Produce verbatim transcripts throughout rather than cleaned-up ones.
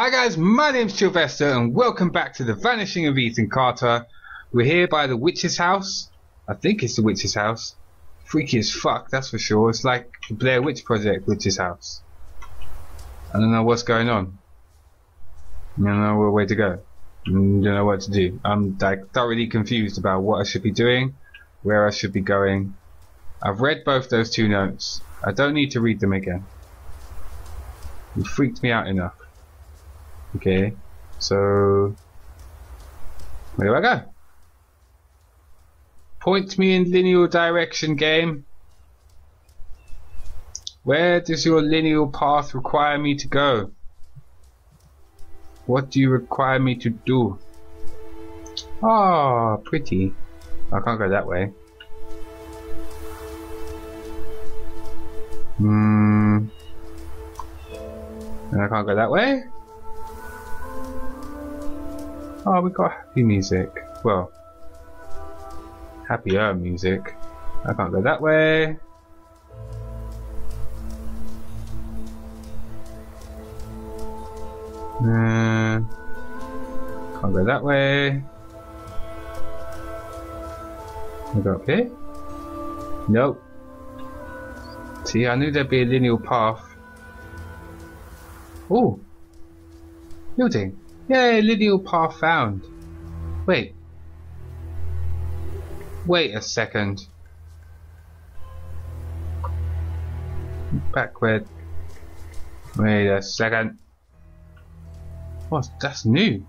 Hi guys, my name's Chillvester and welcome back to The Vanishing of Ethan Carter. We're here by the witch's house. I think it's the witch's house. Freaky as fuck, that's for sure. It's like the Blair Witch Project witch's house. I don't know what's going on. I don't know where to go. I don't know what to do. I'm like thoroughly confused about what I should be doing, where I should be going. I've read both those two notes. I don't need to read them again. You freaked me out enough. Okay, so where do I go? Point me in linear direction, game. Where does your linear path require me to go? What do you require me to do? Ah, oh, pretty. I can't go that way. Hmm. I can't go that way. Oh, we got happy music. Well, happier music. I can't go that way. Uh, can't go that way. Can I go up here? Nope. See, I knew there'd be a linear path. Ooh. Building. Yay, linear path found. Wait. Wait a second. Backward. Wait a second. What? That's new.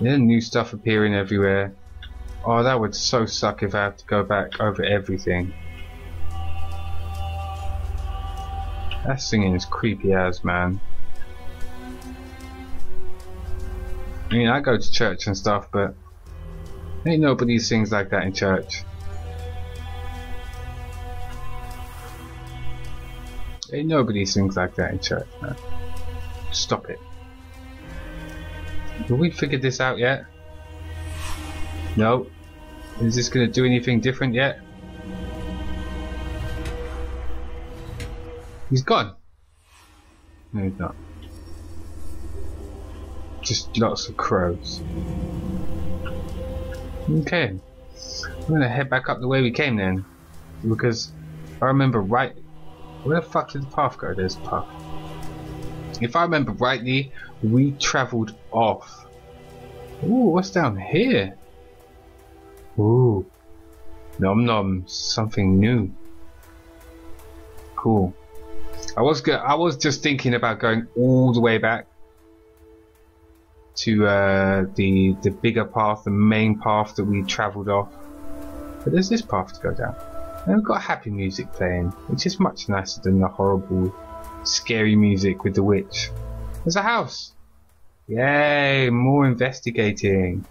There's new stuff appearing everywhere. Oh, that would so suck if I have to go back over everything. That singing is creepy as, man. I mean, I go to church and stuff, but ain't nobody sings like that in church. Ain't nobody sings like that in church, man. Stop it. Have we figured this out yet? No. Is this going to do anything different yet? He's gone. No, he's not. Just lots of crows. Okay. I'm going to head back up the way we came then. Because I remember right... Where the fuck did the path go? There's the path. If I remember rightly, we travelled off. Ooh, what's down here? Ooh. Nom nom, something new. Cool. I was go I was just thinking about going all the way back to uh, the the bigger path, the main path that we travelled off. But there's this path to go down. And we've got happy music playing, which is much nicer than the horrible scary music with the witch. There's a house. Yay, more investigating.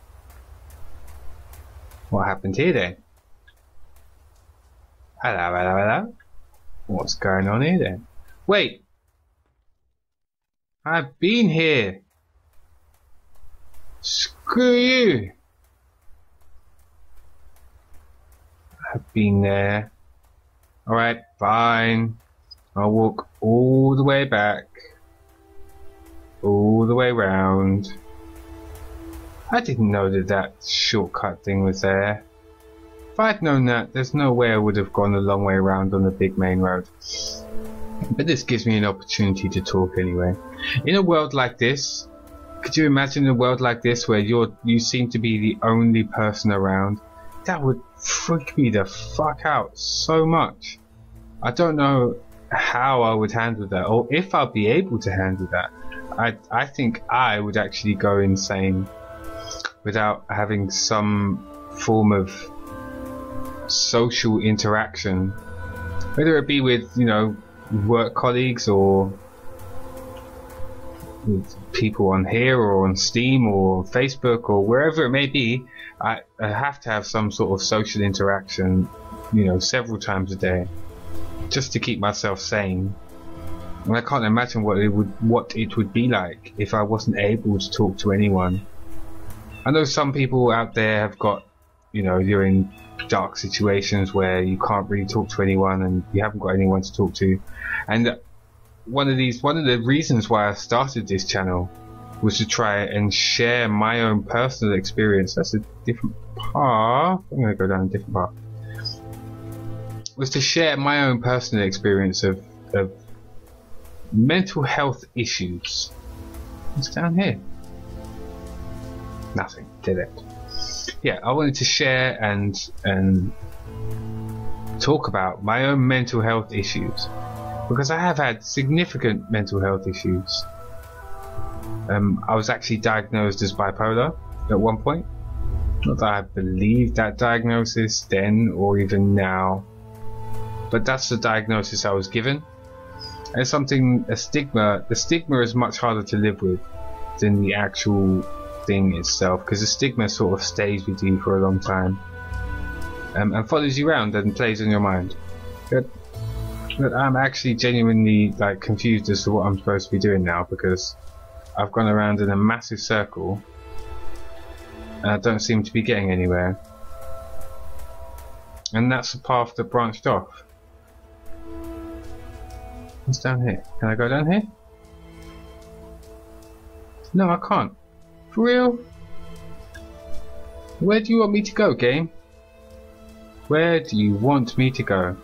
What happened here then? Hello, hello, hello. What's going on here then? Wait. I've been here. Screw you. I've been there. Alright, fine. I'll walk all the way back, all the way round. I didn't know that that shortcut thing was there. If I'd known that, there's no way I would have gone a long way around on the big main road. But this gives me an opportunity to talk anyway. In a world like this, could you imagine a world like this where you're you seem to be the only person around? That would freak me the fuck out so much. I don't know how I would handle that, or if I'd be able to handle that. I I think I would actually go insane without having some form of social interaction, whether it be with, you know, work colleagues or with people on here or on Steam or Facebook or wherever it may be. I, I have to have some sort of social interaction, you know, several times a day, just to keep myself sane. And I can't imagine what it would what it would be like if I wasn't able to talk to anyone. I know some people out there have got, you know, you're in dark situations where you can't really talk to anyone and you haven't got anyone to talk to. And one of these, one of the reasons why I started this channel was to try and share my own personal experience. That's a different path. I'm going to go down a different path. Was to share my own personal experience of, of mental health issues. What's down here? Nothing, did it? Yeah, I wanted to share and and talk about my own mental health issues, because I have had significant mental health issues. Um, I was actually diagnosed as bipolar at one point. Not that I believe that diagnosis then or even now, but that's the diagnosis I was given. And something, a stigma, the stigma is much harder to live with than the actual thing itself, because the stigma sort of stays with you for a long time, um, and follows you around and plays in your mind. But, but I'm actually genuinely like confused as to what I'm supposed to be doing now, because I've gone around in a massive circle and I don't seem to be getting anywhere. And that's the path that branched off. What's down here? Can I go down here? No, I can't. For real? Where do you want me to go, game? Where do you want me to go?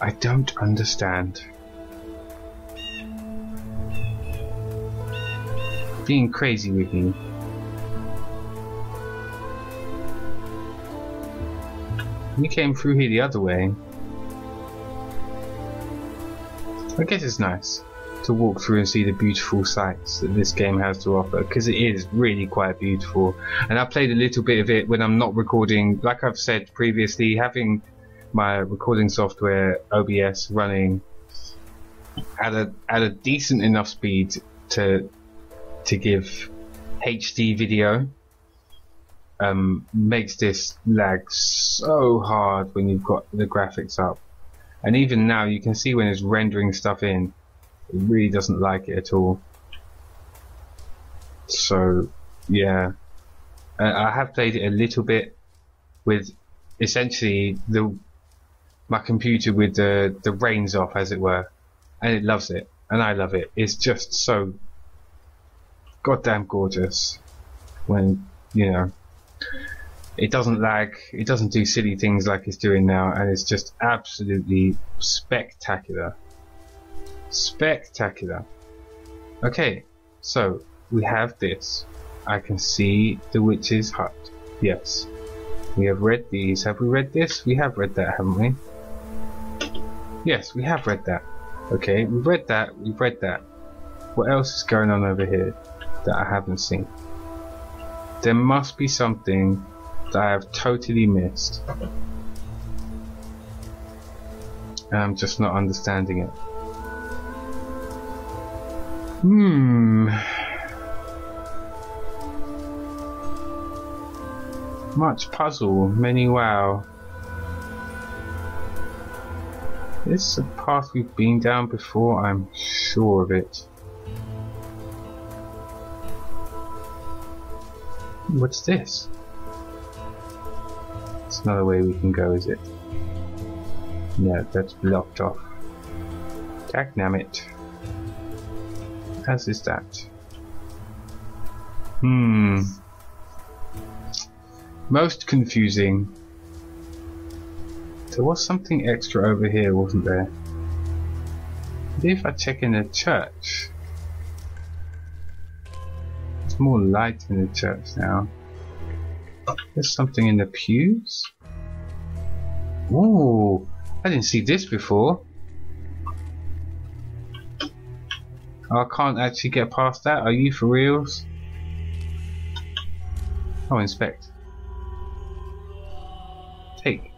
I don't understand. Being crazy with me. We came through here the other way. I guess it's nice to walk through and see the beautiful sights that this game has to offer, because it is really quite beautiful. And I played a little bit of it when I'm not recording. Like I've said previously, having my recording software O B S running at a at a decent enough speed to to give H D video um, makes this lag so hard when you've got the graphics up. And even now, you can see when it's rendering stuff in, it really doesn't like it at all. So, yeah. I have played it a little bit with, essentially, the my computer with the, the reins off, as it were. And it loves it. And I love it. It's just so goddamn gorgeous when, you know, it doesn't lag, it doesn't do silly things like it's doing now, and it's just absolutely spectacular. Spectacular. Okay, so we have this. I can see the witch's hut. Yes. We have read these. Have we read this? We have read that, haven't we? Yes, we have read that. Okay, we've read that, we've read that. What else is going on over here that I haven't seen? There must be something that I have totally missed. And I'm just not understanding it. Hmm. Much puzzle, many wow. This is a path we've been down before, I'm sure of it. What's this? It's another way we can go, is it? No, that's blocked off. Dagnam it. As is that. Hmm. Most confusing. There was something extra over here, wasn't there? Maybe if I check in the church. There's more light in the church now. There's something in the pews. Ooh, I didn't see this before. I can't actually get past that. Are you for reals? Oh, inspect. Take.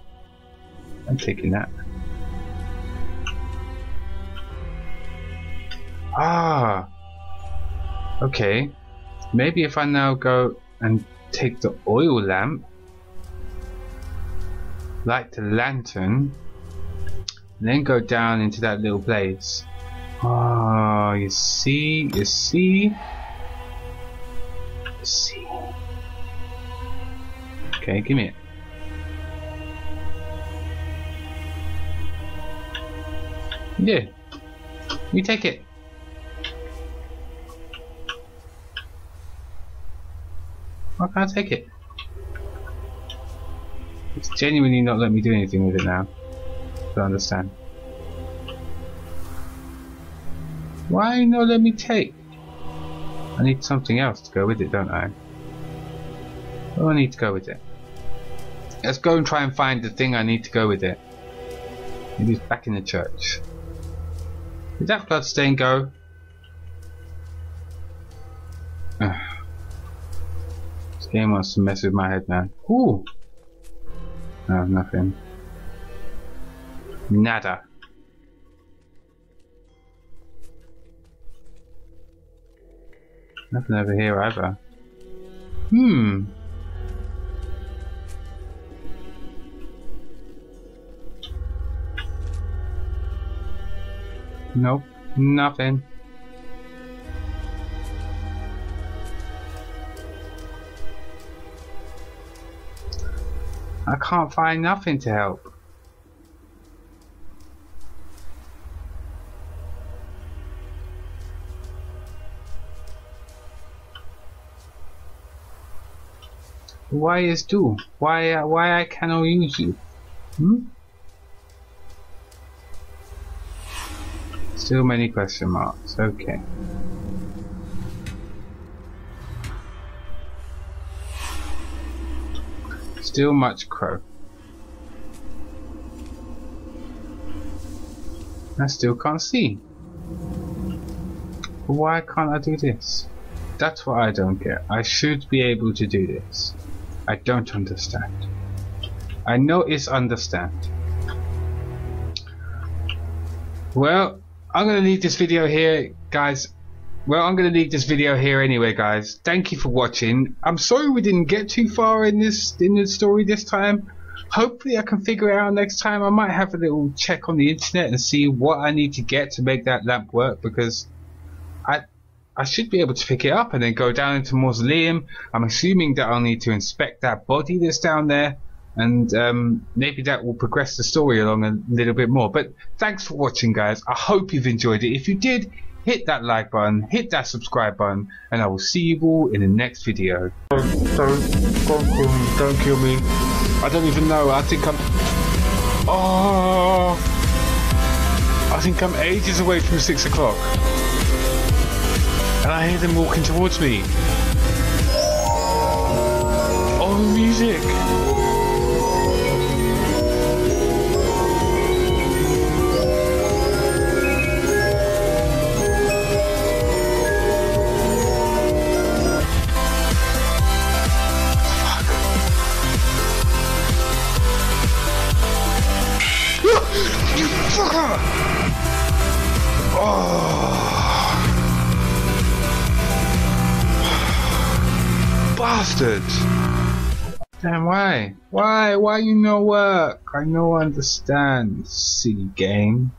I'm taking that. Ah. Okay. Maybe if I now go and take the oil lamp, light the lantern, and then go down into that little place. Ah, oh, you see, you see, you see. Okay, give me it. Yeah. You take it. Why can't I take it? It's genuinely not letting me do anything with it now. I don't understand. Why not let me take? I need something else to go with it, don't I? Oh, I need to go with it. Let's go and try and find the thing I need to go with it. It is back in the church. Did that bloodstain go? This game wants to mess with my head now. Ooh! No, nothing. Nada. Nothing over here either. Hmm. Nope. Nothing. I can't find nothing to help. Why is do? Why uh, why I cannot use you? Hmm? Still many question marks. Okay. Still much crow. I still can't see. Why can't I do this? That's what I don't get. I should be able to do this. I don't understand. I know it's understand. Well, I'm going to leave this video here, guys. Well, I'm going to leave this video here anyway, guys. Thank you for watching. I'm sorry we didn't get too far in this in the story this time. Hopefully I can figure it out next time. I might have a little check on the internet and see what I need to get to make that lamp work, because I... I should be able to pick it up and then go down into Mausoleum. I'm assuming that I'll need to inspect that body that's down there, and um, maybe that will progress the story along a little bit more. But thanks for watching, guys. I hope you've enjoyed it. If you did, hit that like button, hit that subscribe button, and I will see you all in the next video. Don't, don't, don't kill me. Don't kill me. I don't even know. I think I'm... Oh! I think I'm ages away from six o'clock. And I hear them walking towards me. Oh, the music! Fuck! You fucker! Oh! Bastards! Damn, why? Why? Why you no work? I no understand, silly game.